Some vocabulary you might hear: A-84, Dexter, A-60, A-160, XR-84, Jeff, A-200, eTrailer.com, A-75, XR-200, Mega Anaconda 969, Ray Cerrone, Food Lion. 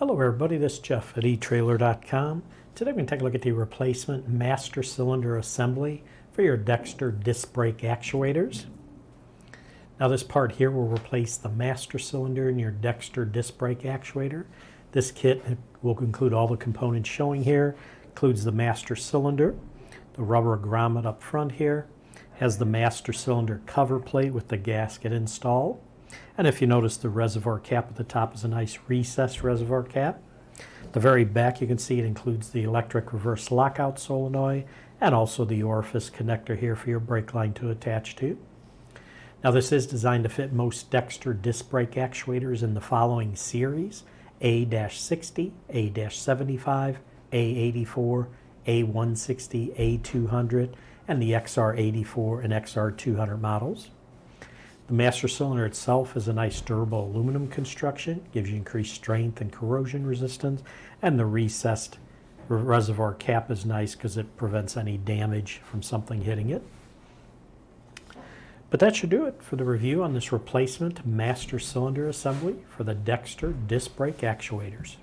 Hello everybody, this is Jeff at eTrailer.com. Today we're going to take a look at the replacement master cylinder assembly for your Dexter disc brake actuators. Now this part here will replace the master cylinder in your Dexter disc brake actuator. This kit will include all the components showing here, includes the master cylinder, the rubber grommet up front here, has the master cylinder cover plate with the gasket installed. And if you notice, the reservoir cap at the top is a nice recessed reservoir cap. The very back, you can see it includes the electric reverse lockout solenoid and also the orifice connector here for your brake line to attach to. Now this is designed to fit most Dexter disc brake actuators in the following series: A-60, A-75, A-84, A-160, A-200, and the XR-84 and XR-200 models. The master cylinder itself is a nice durable aluminum construction, gives you increased strength and corrosion resistance, and the recessed reservoir cap is nice because it prevents any damage from something hitting it. But that should do it for the review on this replacement master cylinder assembly for the Dexter disc brake actuators.